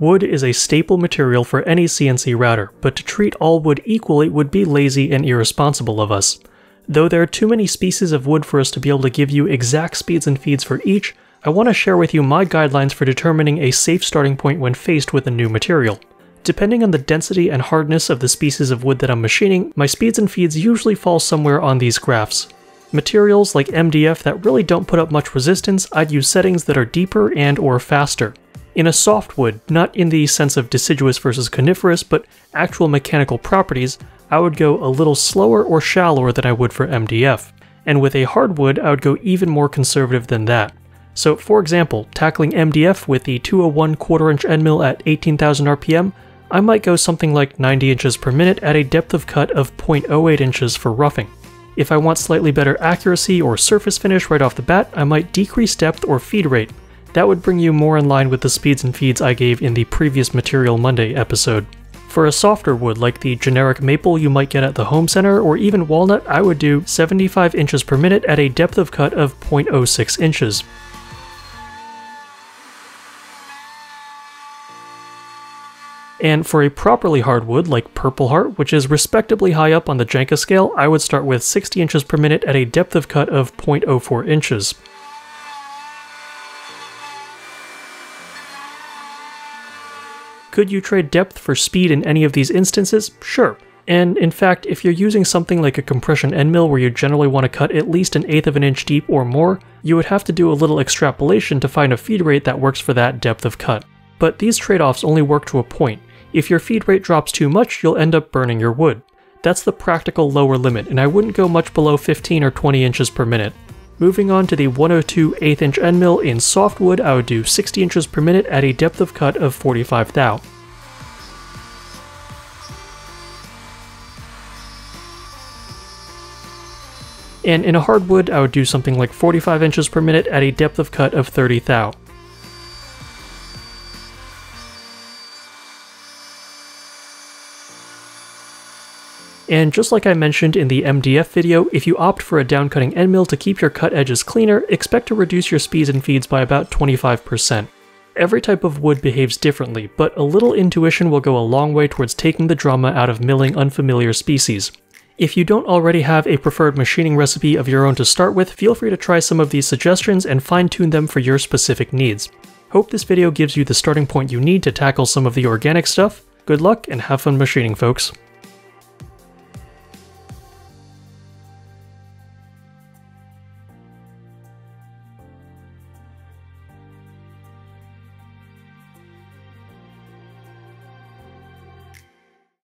Wood is a staple material for any CNC router, but to treat all wood equally would be lazy and irresponsible of us. Though there are too many species of wood for us to be able to give you exact speeds and feeds for each, I want to share with you my guidelines for determining a safe starting point when faced with a new material. Depending on the density and hardness of the species of wood that I'm machining, my speeds and feeds usually fall somewhere on these graphs. Materials like MDF that really don't put up much resistance, I'd use settings that are deeper and or faster. In a softwood, not in the sense of deciduous versus coniferous, but actual mechanical properties, I would go a little slower or shallower than I would for MDF. And with a hardwood, I would go even more conservative than that. So for example, tackling MDF with the 201 quarter-inch end mill at 18,000 RPM, I might go something like 90 inches per minute at a depth of cut of 0.08 inches for roughing. If I want slightly better accuracy or surface finish right off the bat, I might decrease depth or feed rate. That would bring you more in line with the speeds and feeds I gave in the previous Material Monday episode. For a softer wood like the generic maple you might get at the home center or even walnut, I would do 75 inches per minute at a depth of cut of 0.06 inches. And for a properly hard wood like Purple Heart, which is respectably high up on the Janka scale, I would start with 60 inches per minute at a depth of cut of 0.04 inches. Could you trade depth for speed in any of these instances? Sure. And in fact, if you're using something like a compression end mill where you generally want to cut at least an eighth of an inch deep or more, you would have to do a little extrapolation to find a feed rate that works for that depth of cut. But these trade-offs only work to a point. If your feed rate drops too much, you'll end up burning your wood. That's the practical lower limit, and I wouldn't go much below 15 or 20 inches per minute. Moving on to the 102 1/8 inch end mill in softwood, I would do 60 inches per minute at a depth of cut of 45 thou. And in a hardwood, I would do something like 45 inches per minute at a depth of cut of 30 thou. And just like I mentioned in the MDF video, if you opt for a downcutting end mill to keep your cut edges cleaner, expect to reduce your speeds and feeds by about 25%. Every type of wood behaves differently, but a little intuition will go a long way towards taking the drama out of milling unfamiliar species. If you don't already have a preferred machining recipe of your own to start with, feel free to try some of these suggestions and fine-tune them for your specific needs. Hope this video gives you the starting point you need to tackle some of the organic stuff. Good luck and have fun machining, folks.